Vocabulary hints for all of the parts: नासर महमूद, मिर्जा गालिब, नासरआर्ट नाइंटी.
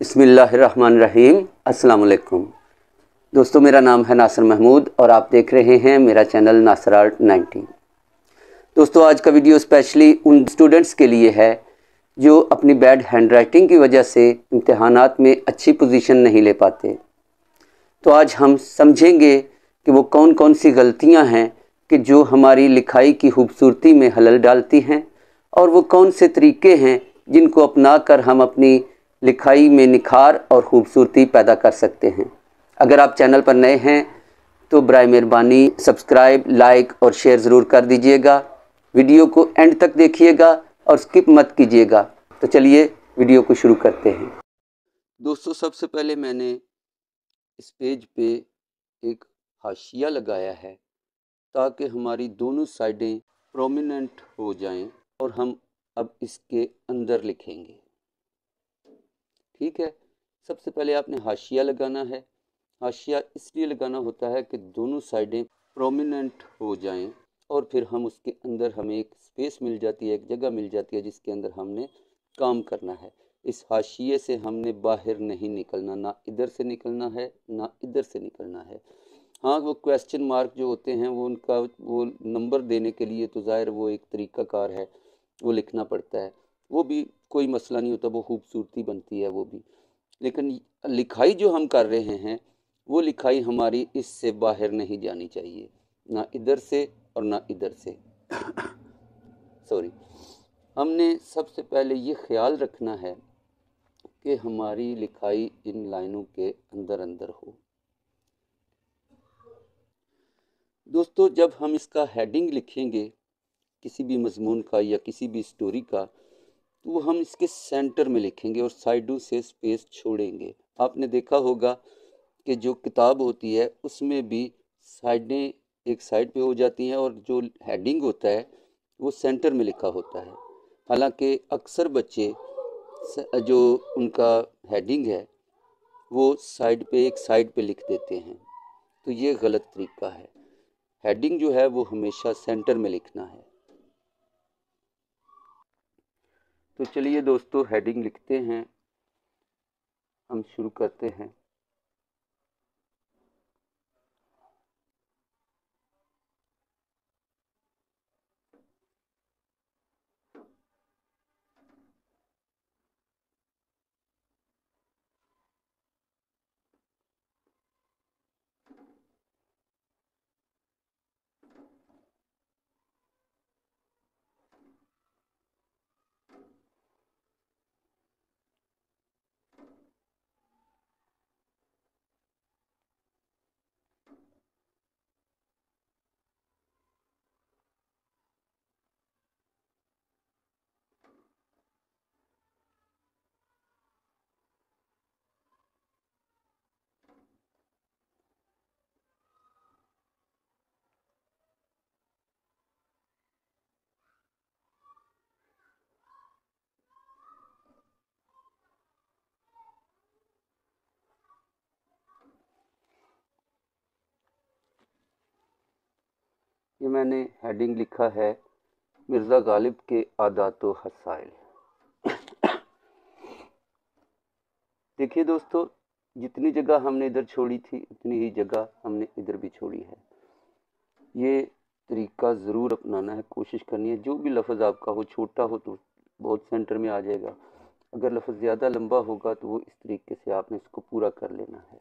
बिस्मिल्लाहिर्रहमानिर्रहीम। अस्सलाम वालेकुम दोस्तों, मेरा नाम है नासर महमूद और आप देख रहे हैं मेरा चैनल नासरआर्ट नाइंटी। दोस्तों, आज का वीडियो स्पेशली उन स्टूडेंट्स के लिए है जो अपनी बैड हैंडराइटिंग की वजह से इम्तहानात में अच्छी पोजीशन नहीं ले पाते। तो आज हम समझेंगे कि वो कौन कौन सी गलतियां हैं कि जो हमारी लिखाई की खूबसूरती में खलल डालती हैं और वो कौन से तरीके हैं जिनको अपना कर हम अपनी लिखाई में निखार और ख़ूबसूरती पैदा कर सकते हैं। अगर आप चैनल पर नए हैं तो बराए मेहरबानी सब्सक्राइब, लाइक और शेयर ज़रूर कर दीजिएगा। वीडियो को एंड तक देखिएगा और स्किप मत कीजिएगा। तो चलिए वीडियो को शुरू करते हैं। दोस्तों, सबसे पहले मैंने इस पेज पे एक हाशिया लगाया है ताकि हमारी दोनों साइडें प्रोमिनेंट हो जाएं और हम अब इसके अंदर लिखेंगे। ठीक है, सबसे पहले आपने हाशिया लगाना है। हाशिया इसलिए लगाना होता है कि दोनों साइडें प्रोमिनेंट हो जाएं और फिर हम उसके अंदर हमें एक स्पेस मिल जाती है, एक जगह मिल जाती है जिसके अंदर हमने काम करना है। इस हाशिए से हमने बाहर नहीं निकलना, ना इधर से निकलना है ना इधर से निकलना है। हाँ, वो क्वेश्चन मार्क जो होते हैं वो उनका वो नंबर देने के लिए तो ज़ाहिर वो एक तरीक़ाकार है, वो लिखना पड़ता है, वो भी कोई मसला नहीं होता, वो खूबसूरती बनती है वो भी। लेकिन लिखाई जो हम कर रहे हैं वो लिखाई हमारी इससे बाहर नहीं जानी चाहिए, ना इधर से और ना इधर से। सॉरी, हमने सबसे पहले ये ख्याल रखना है कि हमारी लिखाई इन लाइनों के अंदर अंदर हो। दोस्तों, जब हम इसका हेडिंग लिखेंगे किसी भी मजमून का या किसी भी स्टोरी का तो वो हम इसके सेंटर में लिखेंगे और साइडों से स्पेस छोड़ेंगे। आपने देखा होगा कि जो किताब होती है उसमें भी साइडें एक साइड पे हो जाती हैं और जो हेडिंग होता है वो सेंटर में लिखा होता है। हालांकि अक्सर बच्चे जो उनका हेडिंग है वो साइड पे एक साइड पे लिख देते हैं, तो ये गलत तरीका है। हेडिंग जो है वो हमेशा सेंटर में लिखना है। तो चलिए दोस्तों, हेडिंग लिखते हैं, हम शुरू करते हैं। ये मैंने हेडिंग लिखा है मिर्जा गालिब के आदात व हसाइल। देखिए दोस्तों, जितनी जगह हमने इधर छोड़ी थी उतनी ही जगह हमने इधर भी छोड़ी है। ये तरीका ज़रूर अपनाना है, कोशिश करनी है। जो भी लफ्ज़ आपका हो, छोटा हो तो बहुत सेंटर में आ जाएगा, अगर लफ्ज़ ज़्यादा लंबा होगा तो वो इस तरीके से आपने इसको पूरा कर लेना है।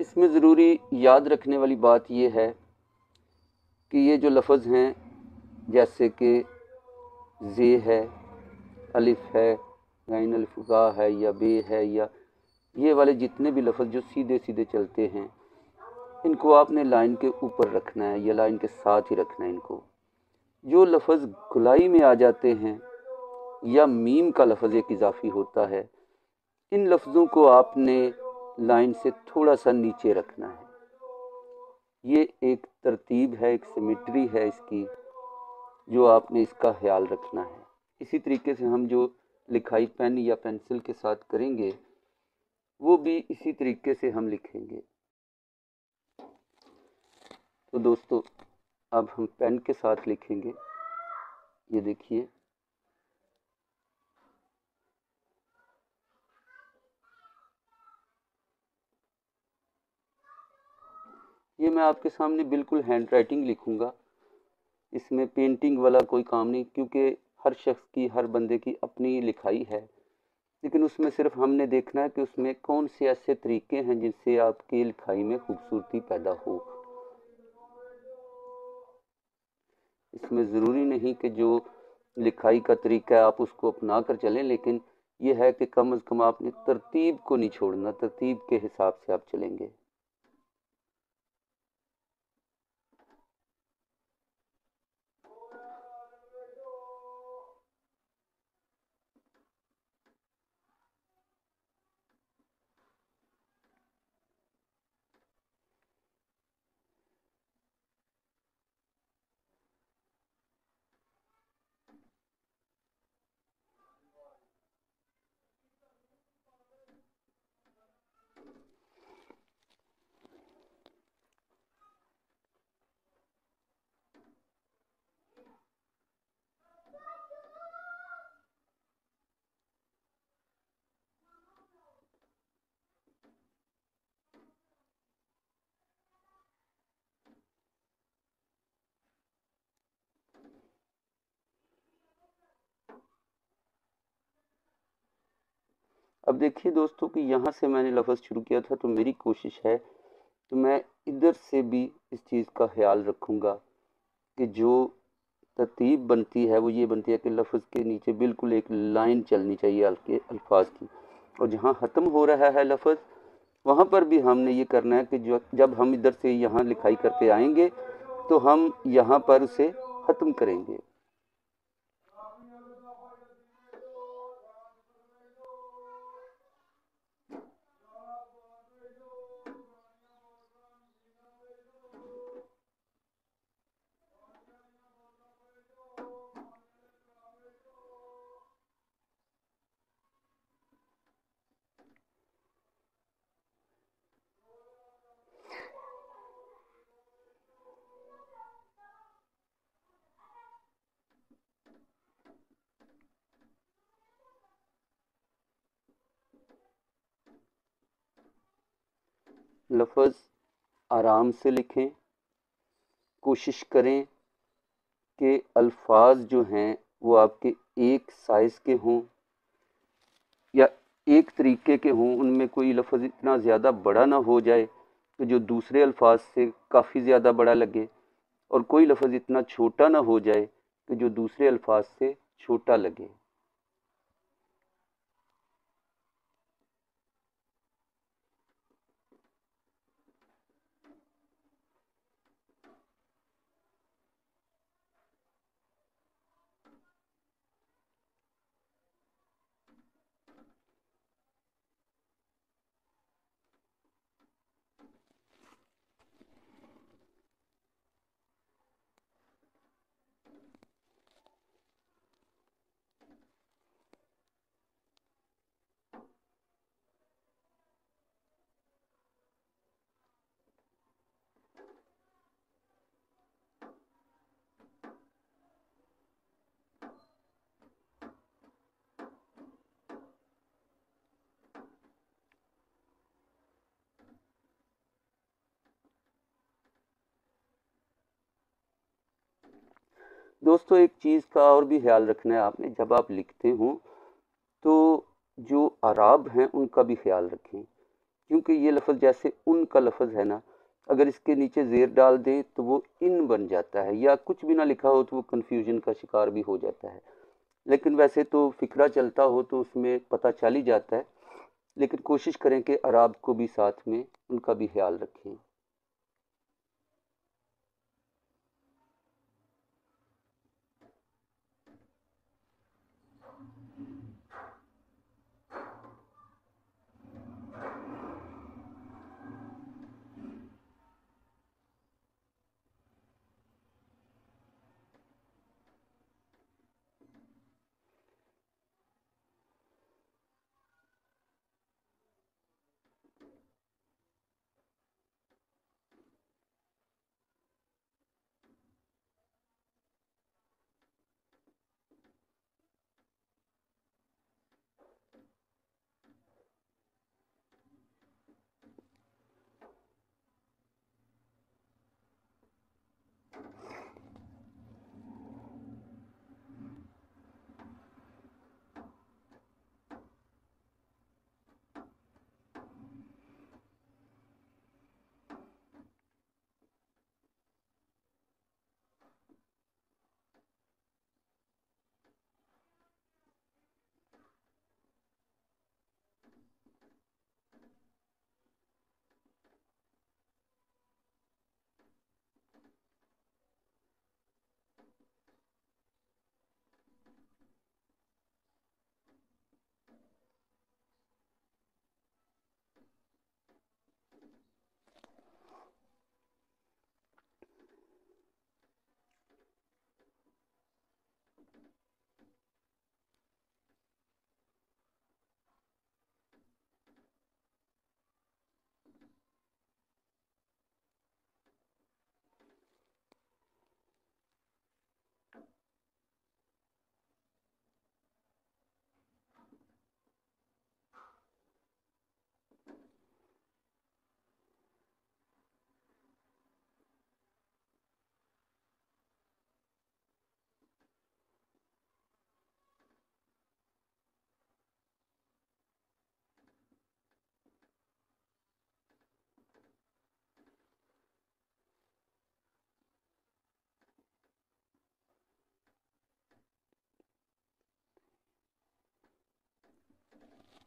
इसमें ज़रूरी याद रखने वाली बात यह है कि ये जो लफ्ज़ हैं जैसे कि जे है, अलिफ है, गाइन अलिफा है या बे है, या ये वाले जितने भी लफ्ज़ जो सीधे सीधे चलते हैं, इनको आपने लाइन के ऊपर रखना है या लाइन के साथ ही रखना है इनको। जो लफ्ज़ गुलाई में आ जाते हैं या मीम का लफ्ज़ एक इजाफी होता है, इन लफ्ज़ों को आपने लाइन से थोड़ा सा नीचे रखना है। ये एक तरतीब है, एक सिमेट्री है इसकी, जो आपने इसका ख्याल रखना है। इसी तरीके से हम जो लिखाई पेन या पेंसिल के साथ करेंगे वो भी इसी तरीके से हम लिखेंगे। तो दोस्तों, अब हम पेन के साथ लिखेंगे। ये देखिए, ये मैं आपके सामने बिल्कुल हैंड राइटिंग लिखूँगा, इसमें पेंटिंग वाला कोई काम नहीं, क्योंकि हर शख्स की, हर बंदे की अपनी लिखाई है। लेकिन उसमें सिर्फ हमने देखना है कि उसमें कौन से ऐसे तरीके हैं जिनसे आपकी लिखाई में खूबसूरती पैदा हो। इसमें ज़रूरी नहीं कि जो लिखाई का तरीका है आप उसको अपना कर चलें, लेकिन यह है कि कम अज़ कम आपने तरतीब को नहीं छोड़ना, तरतीब के हिसाब से आप चलेंगे। अब देखिए दोस्तों कि यहाँ से मैंने लफ्ज़ शुरू किया था, तो मेरी कोशिश है तो मैं इधर से भी इस चीज़ का ख्याल रखूँगा कि जो तरतीब बनती है वो ये बनती है कि लफ्ज़ के नीचे बिल्कुल एक लाइन चलनी चाहिए हल्के अल्फाज की, और जहाँ ख़त्म हो रहा है लफ्ज़ वहाँ पर भी हमने ये करना है कि जो जब हम इधर से यहाँ लिखाई करते आएंगे तो हम यहाँ पर उसे ख़त्म करेंगे। लफ्ज़ आराम से लिखें, कोशिश करें कि अल्फाज जो हैं वो आपके एक साइज़ के हों या एक तरीके के हों, उनमें कोई लफ्ज़ इतना ज़्यादा बड़ा ना हो जाए कि जो दूसरे अल्फाज से काफ़ी ज़्यादा बड़ा लगे, और कोई लफ्ज़ इतना छोटा ना हो जाए कि जो दूसरे अल्फाज से छोटा लगे। दोस्तों एक चीज़ का और भी ख्याल रखना है आपने, जब आप लिखते हों तो जो अराब हैं उनका भी ख्याल रखें, क्योंकि ये लफ्ज़ जैसे उनका लफ्ज़ है ना, अगर इसके नीचे ज़ेर डाल दें तो वो इन बन जाता है, या कुछ भी ना लिखा हो तो वो कन्फ्यूजन का शिकार भी हो जाता है। लेकिन वैसे तो फिक्रा चलता हो तो उसमें पता चल ही जाता है, लेकिन कोशिश करें कि अराब को भी साथ में, उनका भी ख्याल रखें।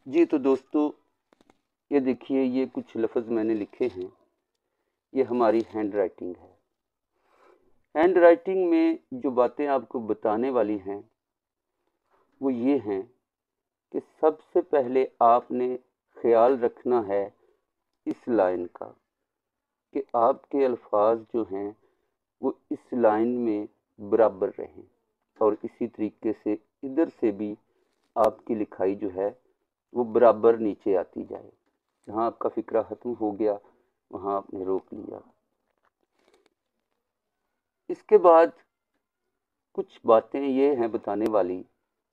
जी। तो दोस्तों ये देखिए, ये कुछ लफ्ज़ मैंने लिखे हैं, ये हमारी हैंड राइटिंग है। हैंड राइटिंग में जो बातें आपको बताने वाली हैं वो ये हैं कि सबसे पहले आपने ख्याल रखना है इस लाइन का कि आपके अल्फाज जो हैं वो इस लाइन में बराबर रहें, और इसी तरीके से इधर से भी आपकी लिखाई जो है वो बराबर नीचे आती जाए। जहाँ आपका फ़िक्रा ख़त्म हो गया वहाँ आपने रोक लिया। इसके बाद कुछ बातें ये हैं बताने वाली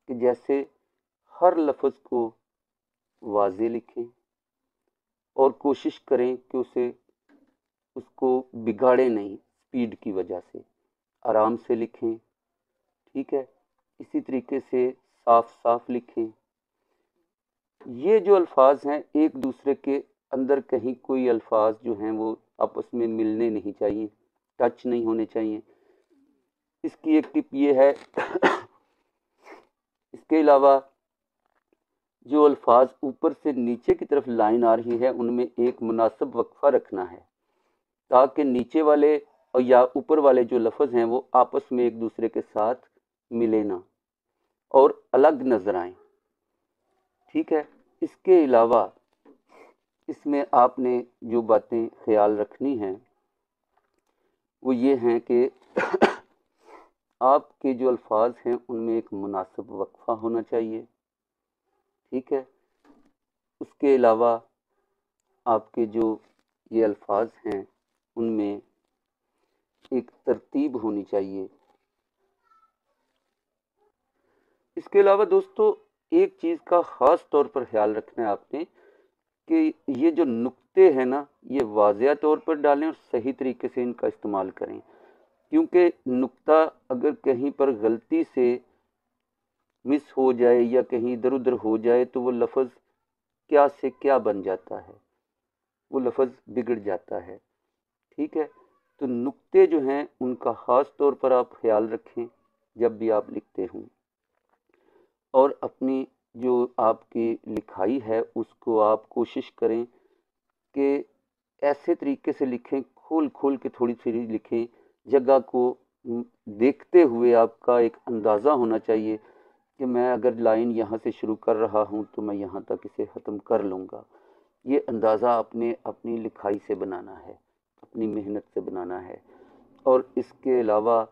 कि जैसे हर लफ्ज़ को वाज़े लिखें और कोशिश करें कि उसको बिगाड़े नहीं स्पीड की वजह से, आराम से लिखें, ठीक है। इसी तरीके से साफ साफ लिखें। ये जो अल्फाज हैं एक दूसरे के अंदर कहीं कोई अल्फाज जो हैं वो आपस में मिलने नहीं चाहिए, टच नहीं होने चाहिए। इसकी एक टिप ये है। इसके अलावा जो अल्फाज ऊपर से नीचे की तरफ लाइन आ रही है उनमें एक मुनासिब वक्फा रखना है ताकि नीचे वाले और या ऊपर वाले जो लफ्ज़ हैं वो आपस में एक दूसरे के साथ मिले ना और अलग नज़र आएँ, ठीक है। इसके अलावा इसमें आपने जो बातें ख्याल रखनी हैं वो ये हैं कि आपके जो अल्फाज हैं उनमें एक मुनासिब वक्फा होना चाहिए, ठीक है। उसके अलावा आपके जो ये अल्फाज हैं उनमें एक तरतीब होनी चाहिए। इसके अलावा दोस्तों एक चीज़ का ख़ास तौर पर ख्याल रखना है आपने कि ये जो नुक्ते हैं ना ये वाज़िया तौर पर डालें और सही तरीके से इनका इस्तेमाल करें, क्योंकि नुक्ता अगर कहीं पर गलती से मिस हो जाए या कहीं इधर उधर हो जाए तो वो लफ्ज़ क्या से क्या बन जाता है, वो लफ्ज़ बिगड़ जाता है, ठीक है। तो नुक्ते जो हैं उनका ख़ास तौर पर आप ख्याल रखें जब भी आप लिखते हों, और अपनी जो आपकी लिखाई है उसको आप कोशिश करें कि ऐसे तरीके से लिखें, खोल खोल के थोड़ी थोड़ी लिखें। जगह को देखते हुए आपका एक अंदाज़ा होना चाहिए कि मैं अगर लाइन यहाँ से शुरू कर रहा हूँ तो मैं यहाँ तक इसे ख़त्म कर लूँगा। ये अंदाज़ा आपने अपनी लिखाई से बनाना है, अपनी मेहनत से बनाना है। और इसके अलावा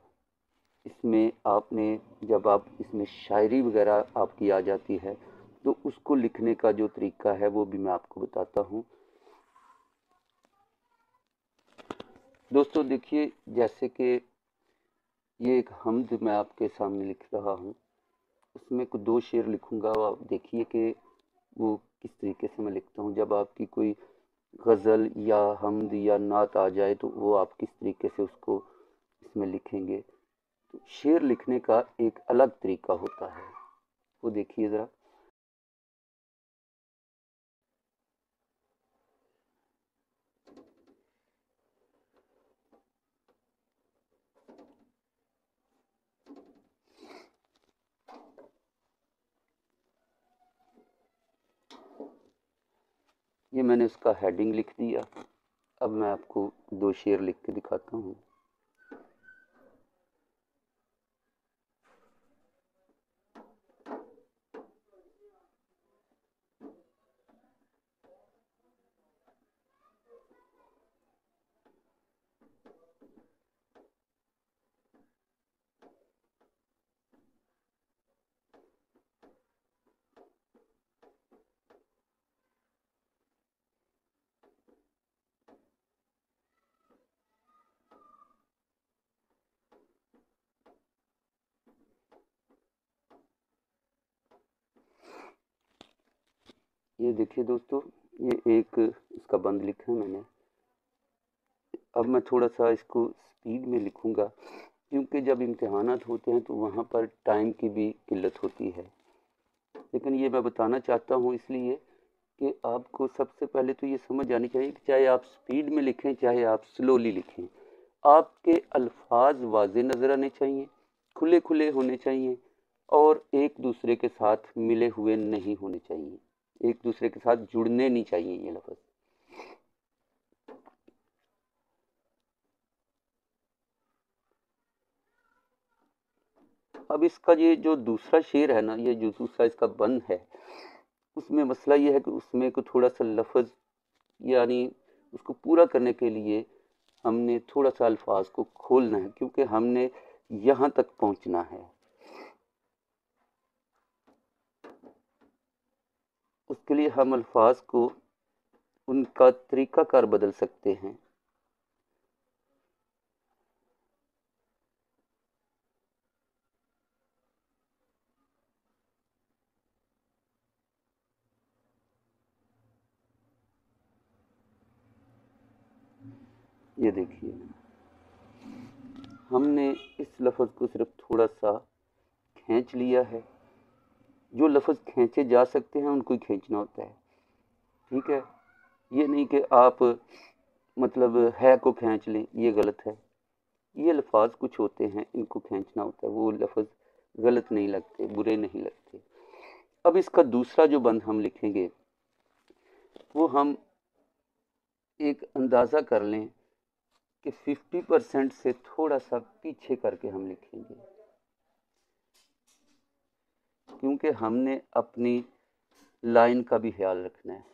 इसमें आपने जब आप इसमें शायरी वगैरह आपकी आ जाती है तो उसको लिखने का जो तरीका है वो भी मैं आपको बताता हूँ। दोस्तों देखिए, जैसे कि ये एक हमद मैं आपके सामने लिख रहा हूँ, उसमें कुछ दो शेर लिखूँगा, आप देखिए कि वो किस तरीके से मैं लिखता हूँ। जब आपकी कोई गज़ल या हमद या नात आ जाए तो वो आप किस तरीके से उसको इसमें लिखेंगे। शेर लिखने का एक अलग तरीका होता है, वो देखिए ज़रा। ये मैंने उसका हेडिंग लिख दिया। अब मैं आपको दो शेर लिख के दिखाता हूँ। ये देखिए दोस्तों, ये एक इसका बंद लिखा है मैंने। अब मैं थोड़ा सा इसको स्पीड में लिखूंगा क्योंकि जब इम्तिहानात होते हैं तो वहाँ पर टाइम की भी किल्लत होती है, लेकिन ये मैं बताना चाहता हूँ इसलिए कि आपको सबसे पहले तो ये समझ आनी चाहिए कि चाहे आप स्पीड में लिखें चाहे आप स्लोली लिखें, आपके अल्फाज वाज़े नज़र आने चाहिए, खुले खुले होने चाहिए और एक दूसरे के साथ मिले हुए नहीं होने चाहिए। एक दूसरे के साथ जुड़ने नहीं चाहिए ये लफ्ज़। अब इसका ये जो दूसरा शेर है ना, ये जो दूसरा इसका बंद है, उसमें मसला ये है कि उसमें को थोड़ा सा लफ्ज़ यानी उसको पूरा करने के लिए हमने थोड़ा सा अल्फाज को खोलना है, क्योंकि हमने यहाँ तक पहुँचना है। उसके लिए हम अल्फाज को उनका तरीक़ाकार बदल सकते हैं। ये देखिए, हमने इस लफ्ज़ को सिर्फ थोड़ा सा खींच लिया है। जो लफ्ज़ खींचे जा सकते हैं उनको ही खींचना होता है, ठीक है। ये नहीं कि आप मतलब है को खींच लें, ये गलत है। ये अल्फाज कुछ होते हैं, इनको खींचना होता है, वो लफ्ज़ गलत नहीं लगते, बुरे नहीं लगते। अब इसका दूसरा जो बंद हम लिखेंगे वो हम एक अंदाज़ा कर लें कि 50% से थोड़ा सा पीछे करके हम लिखेंगे, क्योंकि हमने अपनी लाइन का भी ख्याल रखना है।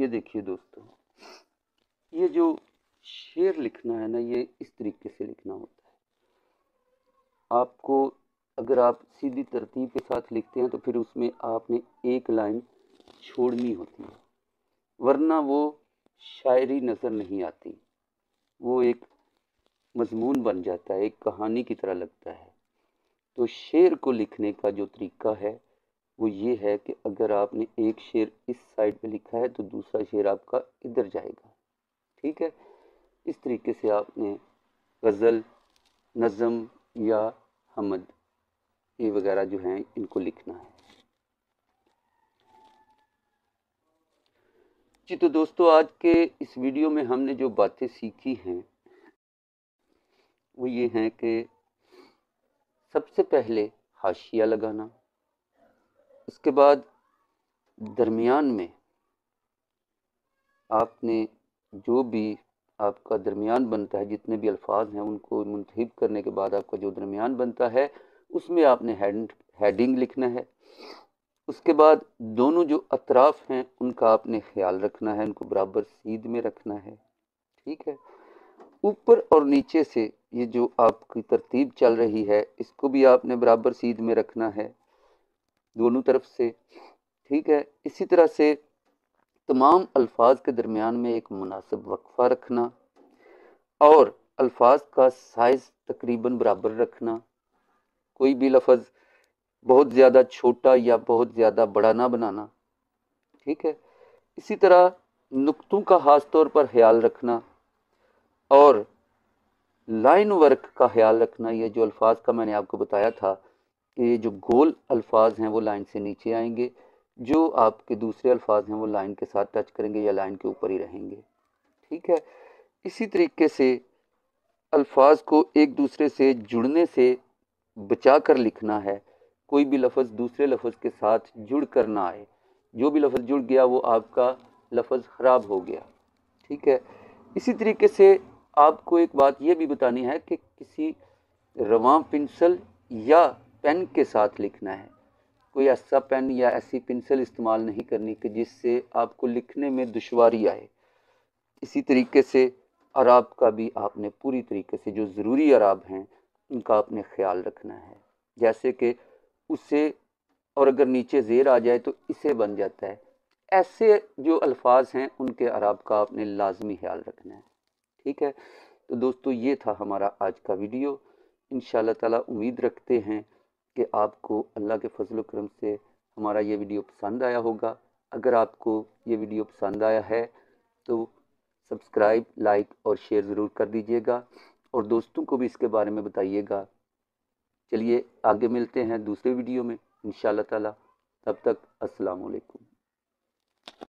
ये देखिए दोस्तों, ये जो शेर लिखना है ना, ये इस तरीके से लिखना होता है। आपको अगर आप सीधी तरतीब के साथ लिखते हैं तो फिर उसमें आपने एक लाइन छोड़नी होती है, वरना वो शायरी नज़र नहीं आती, वो एक मजमून बन जाता है, एक कहानी की तरह लगता है। तो शेर को लिखने का जो तरीका है वो ये है कि अगर आपने एक शेर इस साइड पे लिखा है तो दूसरा शेर आपका इधर जाएगा, ठीक है। इस तरीके से आपने गज़ल, नज़म या हमद ये वगैरह जो हैं इनको लिखना है। जी तो दोस्तों, आज के इस वीडियो में हमने जो बातें सीखी हैं वो ये हैं कि सबसे पहले हाशिया लगाना, उसके बाद दरमियान में आपने जो भी आपका दरमियान बनता है, जितने भी अल्फाज हैं उनको मुंतखब करने के बाद आपका जो दरमियान बनता है उसमें आपने हेडिंग लिखना है। उसके बाद दोनों जो अतराफ़ हैं उनका आपने ख्याल रखना है, उनको बराबर सीध में रखना है, ठीक है। ऊपर और नीचे से ये जो आपकी तरतीब चल रही है इसको भी आपने बराबर सीध में रखना है दोनों तरफ से, ठीक है। इसी तरह से तमाम अल्फाज के दरमियान में एक मुनासिब वक्फा रखना और अल्फाज का साइज़ तकरीबन बराबर रखना। कोई भी लफ्ज़ बहुत ज़्यादा छोटा या बहुत ज़्यादा बड़ा ना बनाना, ठीक है। इसी तरह नुक्तों का ख़ास तौर पर ख्याल रखना और लाइन वर्क का ख्याल रखना। ये जो अल्फाज का मैंने आपको बताया था, ये जो गोल अल्फाज हैं वो लाइन से नीचे आएंगे, जो आपके दूसरे अल्फाज हैं वो लाइन के साथ टच करेंगे या लाइन के ऊपर ही रहेंगे, ठीक है। इसी तरीके से अल्फाज को एक दूसरे से जुड़ने से बचा कर लिखना है। कोई भी लफ्ज़ दूसरे लफ्ज़ के साथ जुड़ कर ना आए, जो भी लफ्ज़ जुड़ गया वो आपका लफ्ज़ ख़राब हो गया, ठीक है। इसी तरीके से आपको एक बात ये भी बतानी है कि किसी रवां पेंसिल या पेन के साथ लिखना है। कोई ऐसा पेन या ऐसी पेंसिल इस्तेमाल नहीं करनी कि जिससे आपको लिखने में दुश्वारी आए। इसी तरीके से अराब का भी आपने पूरी तरीके से जो ज़रूरी अराब हैं उनका आपने ख्याल रखना है। जैसे कि उसे, और अगर नीचे ज़ेर आ जाए तो इसे बन जाता है, ऐसे जो अल्फाज हैं उनके अराब का आपने लाजमी ख्याल रखना है। ठीक है, तो दोस्तों ये था हमारा आज का वीडियो। इंशाअल्लाह ताला उम्मीद रखते हैं कि आपको अल्लाह के फजल करम से हमारा ये वीडियो पसंद आया होगा। अगर आपको ये वीडियो पसंद आया है तो सब्सक्राइब, लाइक और शेयर ज़रूर कर दीजिएगा और दोस्तों को भी इसके बारे में बताइएगा। चलिए आगे मिलते हैं दूसरे वीडियो में इंशाअल्लाह ताला। तब तक अस्सलाम वालेकुम।